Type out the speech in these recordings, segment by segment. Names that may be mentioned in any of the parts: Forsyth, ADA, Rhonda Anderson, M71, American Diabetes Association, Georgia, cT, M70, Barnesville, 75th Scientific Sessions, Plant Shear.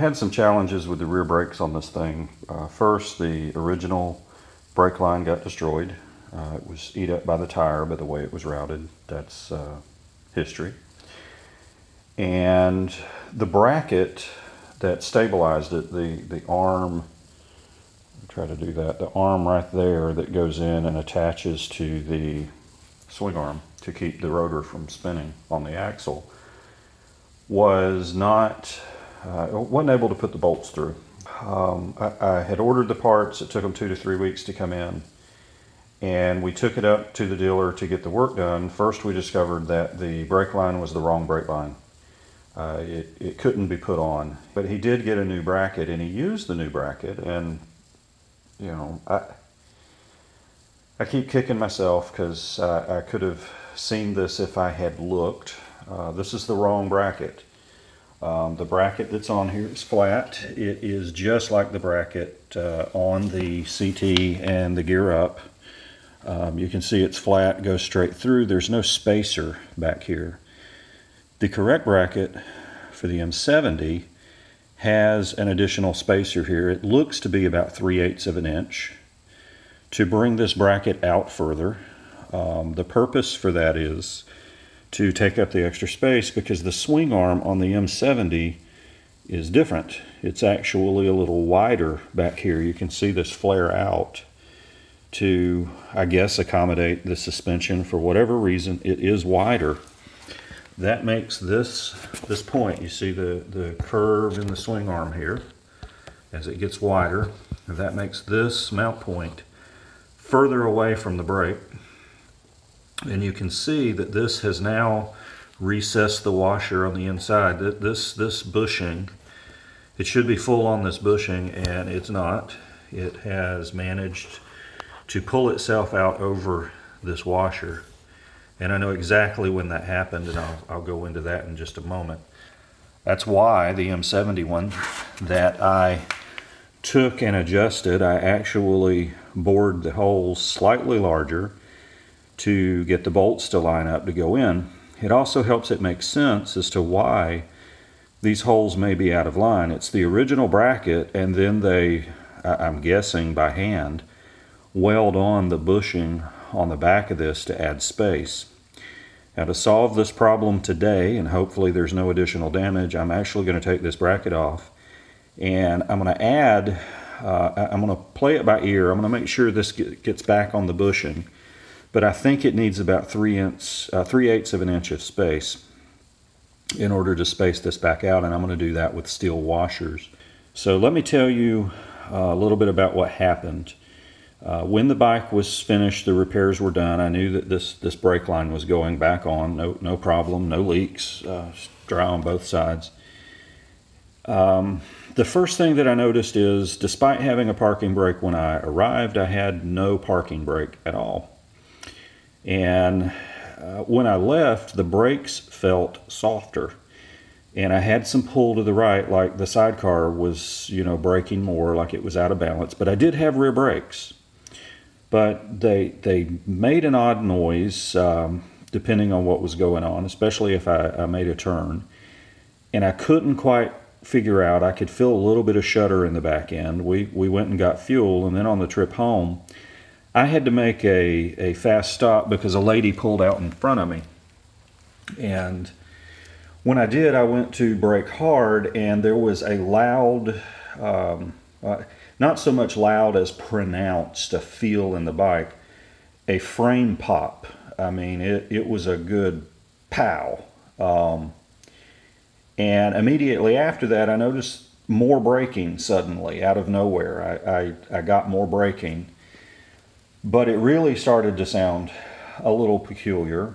had some challenges with the rear brakes on this thing. First, the original brake line got destroyed. It was eat up by the tire, by the way it was routed. That's history. And the bracket that stabilized it, the arm, try to do that, the arm right there that goes in and attaches to the swing arm to keep the rotor from spinning on the axle, was not, wasn't able to put the bolts through. I had ordered the parts. It took them 2 to 3 weeks to come in, and we took it up to the dealer to get the work done. First, we discovered that the brake line was the wrong brake line. It couldn't be put on, but he did get a new bracket, and he used the new bracket. And you know, I keep kicking myself because I could have seen this if I had looked. This is the wrong bracket. The bracket that's on here is flat. It is just like the bracket on the CT and the gear up. You can see it's flat, goes straight through. There's no spacer back here. The correct bracket for the M70 has an additional spacer here. It looks to be about 3/8 of an inch. To bring this bracket out further, the purpose for that is to take up the extra space because the swing arm on the M70 is different. It's actually a little wider back here. You can see this flare out to, I guess, accommodate the suspension. For whatever reason, it is wider. That makes this point, you see the curve in the swing arm here as it gets wider, and that makes this mount point further away from the brake. And you can see that this has now recessed the washer on the inside. This bushing, it should be full on this bushing, and it's not. It has managed to pull itself out over this washer. And I know exactly when that happened, and I'll go into that in just a moment. That's why the M71 that I took and adjusted, I actually bored the holes slightly larger to get the bolts to line up to go in. It also helps it make sense as to why these holes may be out of line. It's the original bracket, and then they, I'm guessing by hand, weld on the bushing on the back of this to add space. Now, to solve this problem today, and hopefully there's no additional damage, I'm actually going to take this bracket off, and I'm going to add, I'm going to play it by ear. I'm going to make sure this gets back on the bushing. But I think it needs about 3/8 of an inch of space in order to space this back out, and I'm going to do that with steel washers. So let me tell you a little bit about what happened. When the bike was finished, the repairs were done. I knew that this brake line was going back on, no problem, no leaks, dry on both sides. The first thing that I noticed is, despite having a parking brake when I arrived, I had no parking brake at all. And when I left, the brakes felt softer, and I had some pull to the right, like the sidecar was, you know, braking more, like it was out of balance. But I did have rear brakes, but they made an odd noise depending on what was going on, especially if I made a turn, and I couldn't quite figure out. I could feel a little bit of shudder in the back end. We went and got fuel, and then on the trip home, I had to make a fast stop because a lady pulled out in front of me. And when I did, I went to brake hard, and there was a loud, not so much loud as pronounced, a feel in the bike, a frame pop. I mean, it was a good pow. And immediately after that, I noticed more braking suddenly out of nowhere. I got more braking. But it really started to sound a little peculiar,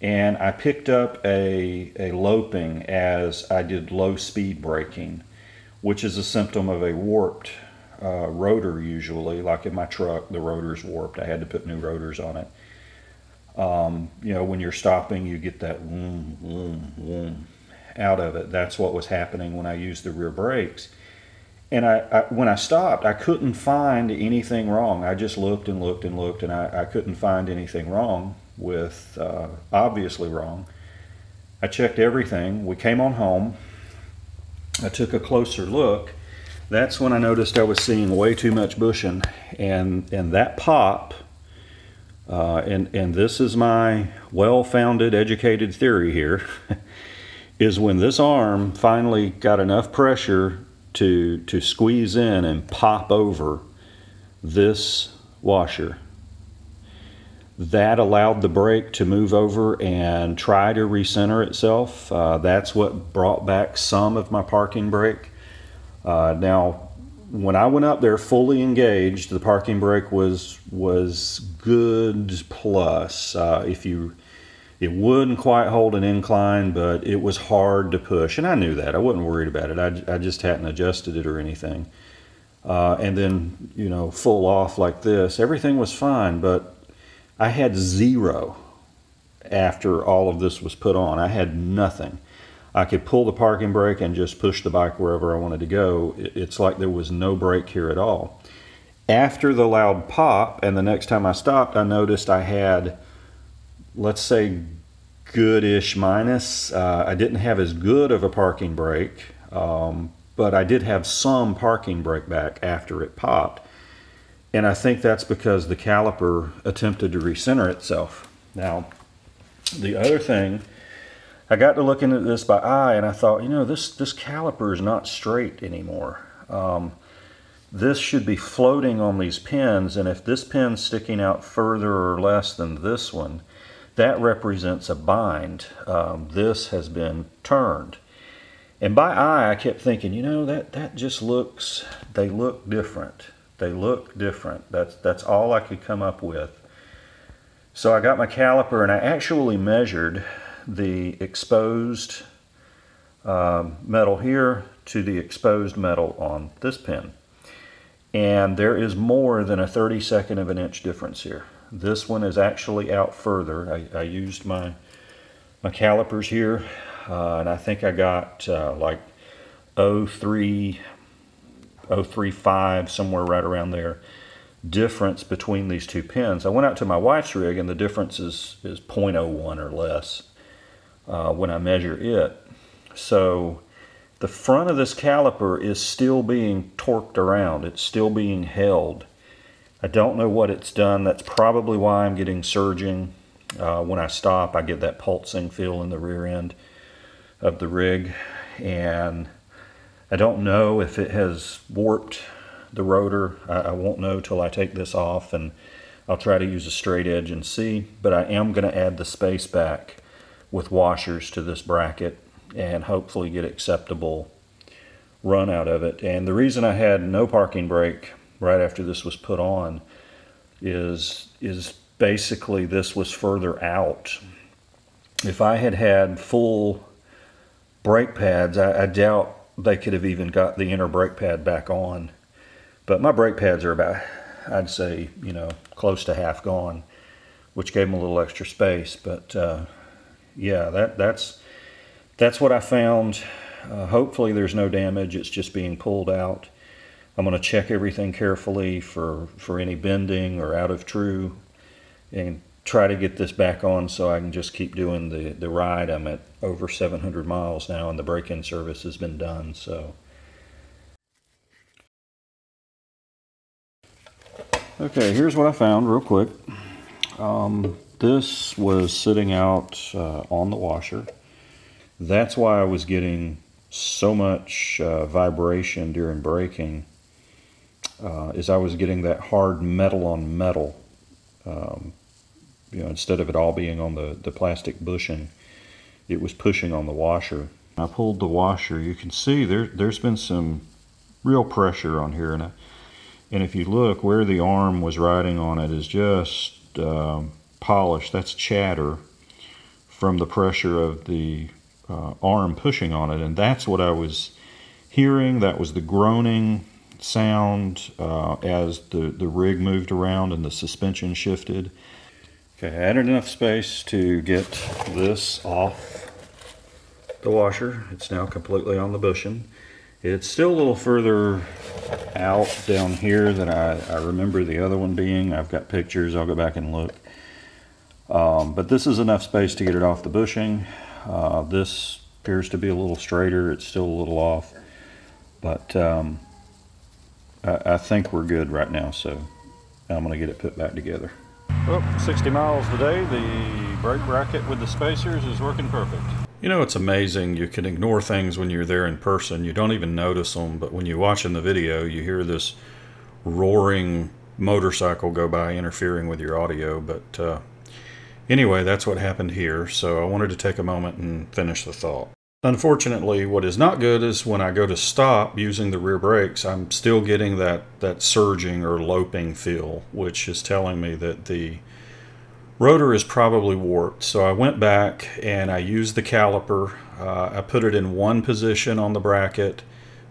and I picked up a loping as I did low speed braking, which is a symptom of a warped rotor usually. Like in my truck, the rotor's warped. I had to put new rotors on it. You know, when you're stopping, you get that vroom, vroom, vroom out of it. That's what was happening when I used the rear brakes. And when I stopped, I couldn't find anything wrong. I just looked and looked and looked, and I couldn't find anything wrong with, obviously wrong. I checked everything. We came on home. I took a closer look, that's when I noticed I was seeing way too much bushing, and that pop, and this is my well-founded, educated theory here, is when this arm finally got enough pressure to squeeze in and pop over this washer. That allowed the brake to move over and try to recenter itself. That's what brought back some of my parking brake. Now, when I went up there fully engaged, the parking brake was good plus. It wouldn't quite hold an incline, but it was hard to push, and I knew that. I wasn't worried about it. I just hadn't adjusted it or anything. And then, you know, full off like this, everything was fine, but I had zero after all of this was put on. I had nothing. I could pull the parking brake and just push the bike wherever I wanted to go. It's like there was no brake here at all. After the loud pop, and the next time I stopped, I noticed I had, let's say, good-ish minus. I didn't have as good of a parking brake, but I did have some parking brake back after it popped. And I think that's because the caliper attempted to recenter itself. Now, the other thing, I got to looking at this by eye, and I thought, you know, this caliper is not straight anymore. This should be floating on these pins, and if this pin's sticking out further or less than this one, that represents a bind. This has been turned. And by eye, I kept thinking, you know, that just looks, they look different. They look different. That's all I could come up with. So I got my caliper, and I actually measured the exposed metal here to the exposed metal on this pin. And there is more than a 32nd of an inch difference here. This one is actually out further. I used my calipers here, and I think I got like 0.35, somewhere right around there, difference between these two pins. I went out to my wife's rig, and the difference is 0.01 or less when I measure it. So the front of this caliper is still being torqued around. It's still being held. I don't know what it's done. That's probably why I'm getting surging. When I stop, I get that pulsing feel in the rear end of the rig. And I don't know if it has warped the rotor. I won't know till I take this off, and I'll try to use a straight edge and see. But I am going to add the space back with washers to this bracket and hopefully get acceptable run out of it. And the reason I had no parking brake right after this was put on is basically this was further out. If I had full brake pads, I doubt they could have even got the inner brake pad back on. But my brake pads are about, I'd say, you know, close to half gone, which gave them a little extra space. But yeah, that's what I found. Hopefully there's no damage. It's just being pulled out. I'm going to check everything carefully for any bending or out of true, and try to get this back on so I can just keep doing the ride. I'm at over 700 miles now, and the break-in service has been done. So, okay, here's what I found real quick. This was sitting out on the washer. That's why I was getting so much vibration during braking, is I was getting that hard metal on metal, you know, instead of it all being on the plastic bushing, it was pushing on the washer. I pulled the washer. You can see there's been some real pressure on here, and if you look where the arm was riding on it is just polish. That's chatter from the pressure of the arm pushing on it, and that's what I was hearing. That was the groaning sound as the rig moved around and the suspension shifted. Okay, I added enough space to get this off the washer. It's now completely on the bushing. It's still a little further out down here than I remember the other one being. I've got pictures. I'll go back and look. But this is enough space to get it off the bushing. This appears to be a little straighter. It's still a little off. But I think we're good right now, so I'm going to get it put back together. Well, 60 miles today, the brake racket with the spacers is working perfect. You know, it's amazing. You can ignore things when you're there in person. You don't even notice them, but when you're watching the video, you hear this roaring motorcycle go by interfering with your audio. But anyway, that's what happened here, so I wanted to take a moment and finish the thought. Unfortunately, what is not good is when I go to stop using the rear brakes, I'm still getting that surging or loping feel, which is telling me that the rotor is probably warped. So I went back and I used the caliper. I put it in one position on the bracket,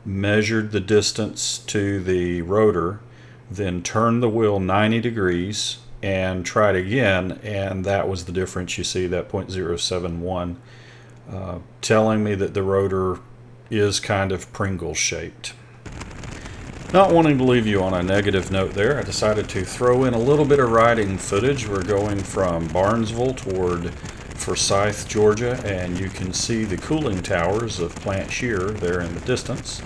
measured the distance to the rotor, then turned the wheel 90 degrees and tried again, and that was the difference you see, that 0.071. Telling me that the rotor is kind of Pringle shaped. Not wanting to leave you on a negative note there, I decided to throw in a little bit of riding footage. We're going from Barnesville toward Forsyth, Georgia, and you can see the cooling towers of Plant Shear there in the distance,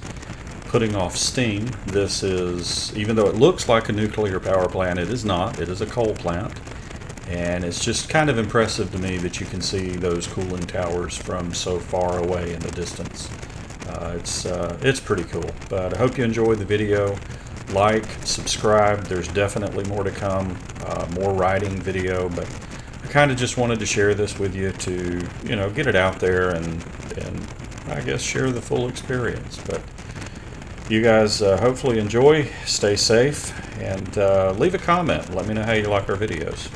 putting off steam. This is, even though it looks like a nuclear power plant, it is not. It is a coal plant. And it's just kind of impressive to me that you can see those cooling towers from so far away in the distance. It's pretty cool. But I hope you enjoyed the video. Like, subscribe. There's definitely more to come, more riding video. But I kind of just wanted to share this with you to, you know, get it out there and I guess share the full experience. But you guys hopefully enjoy. Stay safe and leave a comment. Let me know how you like our videos.